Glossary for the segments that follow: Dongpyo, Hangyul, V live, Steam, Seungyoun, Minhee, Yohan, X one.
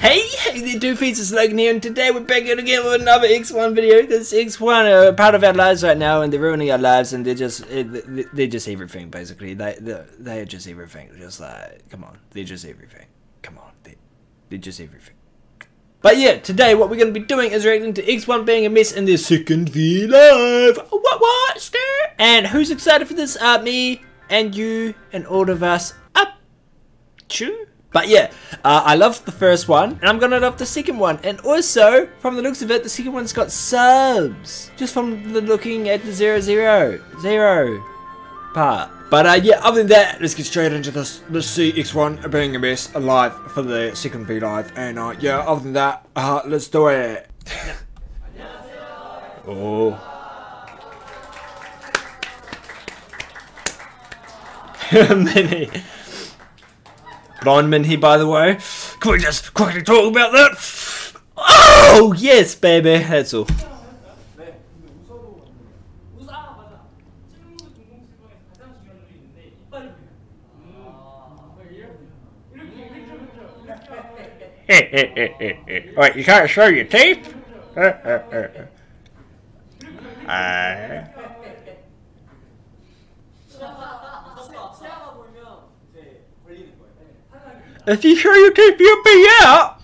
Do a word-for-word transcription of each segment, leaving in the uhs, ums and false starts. Hey, hey there, two features Logan here, and today we're back again with another X one video, because X one are a part of our lives right now, and they're ruining our lives, and they're just, they're just everything, basically. They, they're, they're just everything, just like, come on, they're just everything, come on, they're, they're just everything. But yeah, today what we're going to be doing is reacting to X one being a mess in their second V live. What, what, stir? And who's excited for this? Uh, me, and you, and all of us, up, chew. But yeah, uh, I loved the first one, and I'm gonna love the second one. And also, from the looks of it, the second one's got subs. Just from the looking at the zero, zero, zero part. But uh, yeah, other than that, let's get straight into this. Let's see X one being a mess alive for the second V live. And uh, yeah, other than that, uh, let's do it. Oh. Minhee. Blind Minhee, by the way. Can we just quickly talk about that? Oh, yes, baby. That's all. Wait, you can't show your teeth? Uh. If you show your teeth, you'll be out.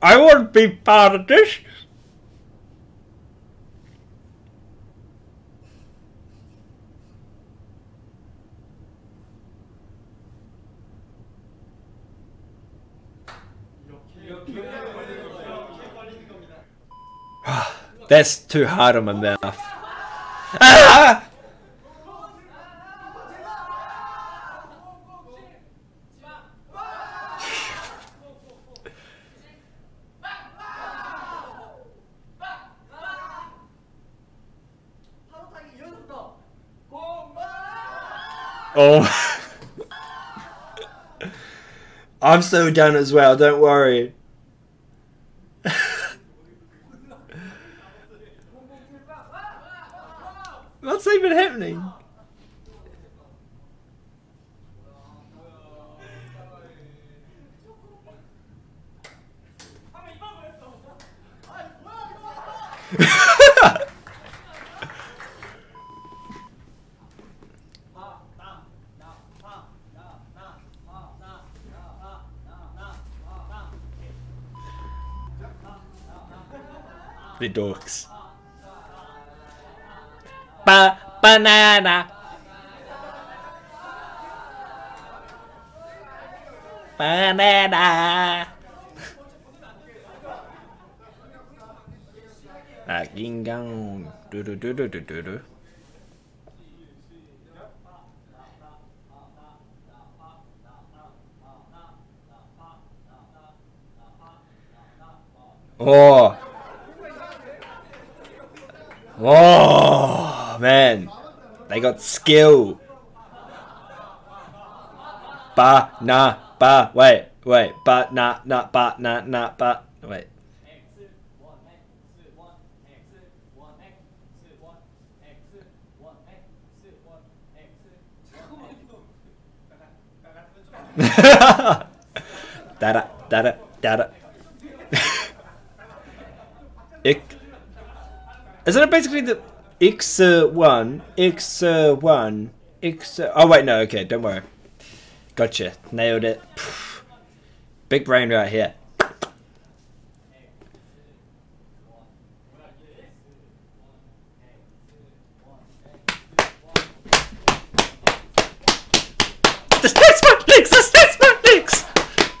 I won't be part of this. That's too hard on my mouth. Ah! Oh, I'm so done as well, don't worry. What's even happening? The dorks. Ba banana. Banana. Ah, ding dong. Do do do do do do do. Oh. Oh man, they got skill. Ba na ba wait wait ba na na ba na na ba wait. Da da da da da. Ick. Isn't it basically the X one, X one, X... Oh, wait, no, okay, don't worry. Gotcha, nailed it. Big brain right here. The snakes, my legs, the snakes, my legs!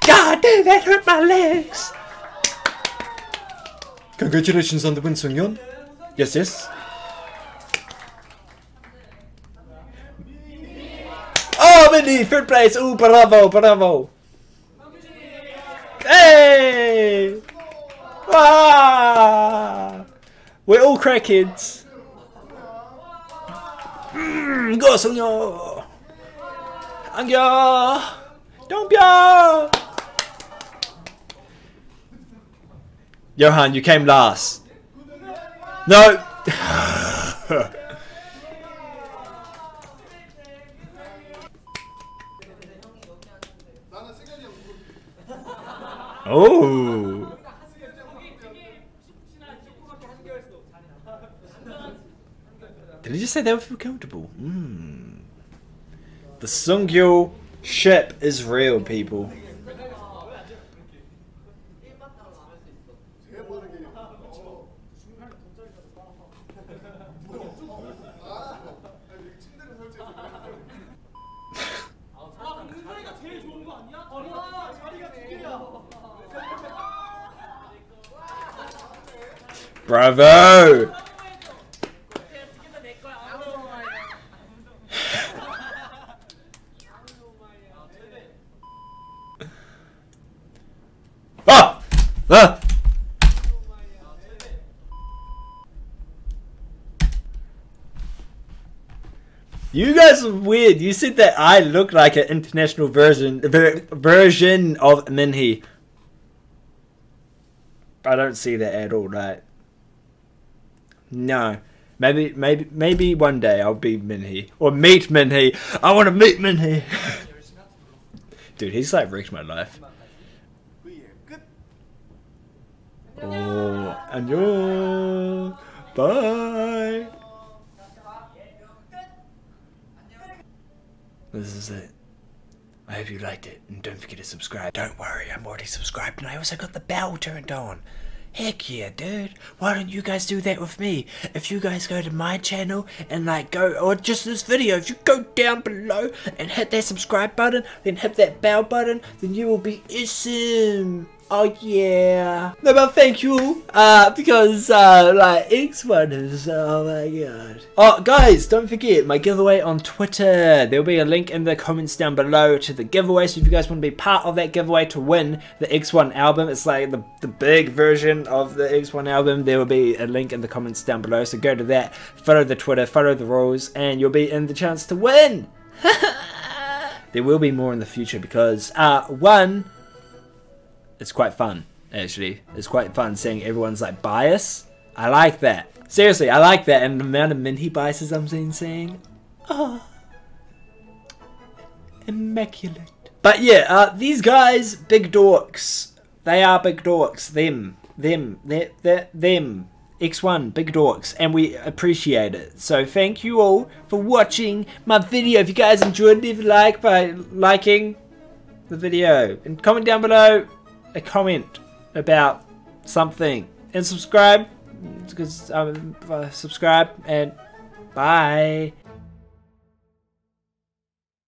God damn, that hurt my legs! Congratulations on the win, Seungyoun. Yes, yes. Oh, Minhee, third place. Oh, bravo, bravo. Hey! Ah! We're all crackheads. Mm, go, Seungyoun. Hangyul. Dongpyo. Yohan, you came last. No! Oh. Did he just say they would feel comfortable? Mm. The Seungyoun ship is real, people. Bravo! Ah! Ah! You guys are weird. You said that I look like an international version ver version of Minhee. I don't see that at all, right? No, maybe, maybe, maybe one day I'll be Minhee or meet Minhee. I want to meet Minhee. Dude, he's like wrecked my life. Oh, and you, bye. This is it. I hope you liked it, and don't forget to subscribe. Don't worry, I'm already subscribed, and I also got the bell turned on. Heck yeah, dude. Why don't you guys do that with me? If you guys go to my channel and like go, or just this video, if you go down below and hit that subscribe button, then hit that bell button, then you will be awesome. Oh yeah. No, but thank you, uh, because, uh, like, X one is, oh my god. Oh, guys, don't forget my giveaway on Twitter. There'll be a link in the comments down below to the giveaway, so if you guys want to be part of that giveaway to win the X one album, it's like the, the big version of the X one album, there will be a link in the comments down below, so go to that, follow the Twitter, follow the rules, and you'll be in the chance to win. There will be more in the future because, uh, one... it's quite fun, actually. It's quite fun seeing everyone's like bias. I like that. Seriously, I like that. And the amount of Minhee biases I'm seeing, saying, oh, immaculate. But yeah, uh, these guys, big dorks. They are big dorks. Them, them, they, they, them. X one, big dorks, and we appreciate it. So thank you all for watching my video. If you guys enjoyed, leave a like by liking the video and comment down below. A comment about something and subscribe because I'm um, uh, subscribe and bye.